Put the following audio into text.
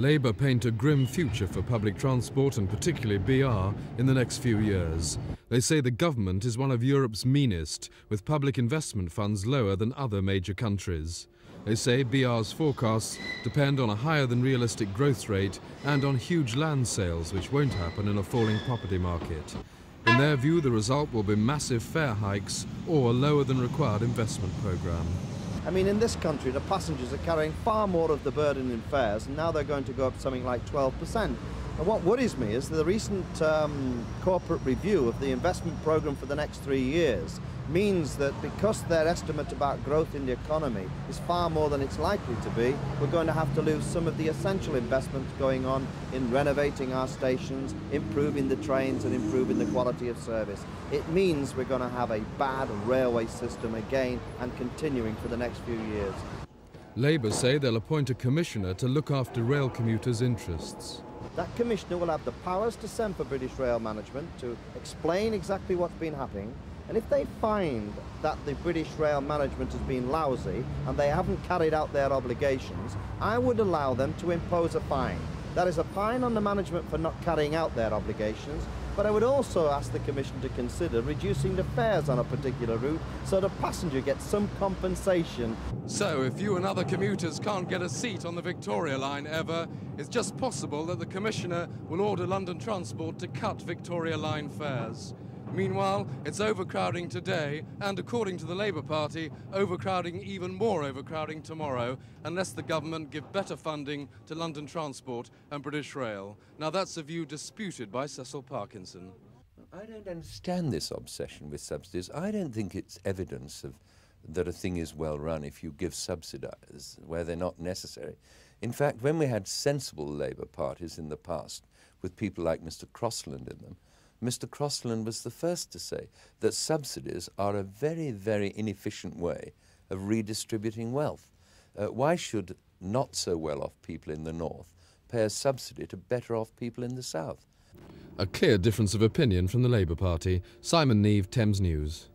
Labour paint a grim future for public transport and particularly BR in the next few years. They say the government is one of Europe's meanest, with public investment funds lower than other major countries. They say BR's forecasts depend on a higher than realistic growth rate and on huge land sales, which won't happen in a falling property market. In their view, the result will be massive fare hikes or a lower than required investment programme. I mean, in this country, the passengers are carrying far more of the burden in fares, and now they're going to go up something like 12%. And what worries me is that the recent corporate review of the investment programme for the next 3 years means that because their estimate about growth in the economy is far more than it's likely to be, we're going to have to lose some of the essential investments going on in renovating our stations, improving the trains and improving the quality of service. It means we're going to have a bad railway system again and continuing for the next few years. Labour say they'll appoint a commissioner to look after rail commuters' interests. That commissioner will have the powers to send for British Rail Management to explain exactly what's been happening, and if they find that the British Rail Management has been lousy and they haven't carried out their obligations, I would allow them to impose a fine. That is a fine on the management for not carrying out their obligations, but I would also ask the Commission to consider reducing the fares on a particular route so the passenger gets some compensation. So if you and other commuters can't get a seat on the Victoria Line ever, it's just possible that the Commissioner will order London Transport to cut Victoria Line fares. Meanwhile, it's overcrowding today and, according to the Labour Party, overcrowding, even more overcrowding tomorrow, unless the government give better funding to London Transport and British Rail. Now, that's a view disputed by Cecil Parkinson. I don't understand this obsession with subsidies. I don't think it's evidence of that a thing is well run if you give subsidies where they're not necessary. In fact, when we had sensible Labour parties in the past with people like Mr. Crosland in them, Mr. Crosland was the first to say that subsidies are a very, very inefficient way of redistributing wealth. Why should not so well-off people in the north pay a subsidy to better-off people in the south? A clear difference of opinion from the Labour Party. Simon Neave, Thames News.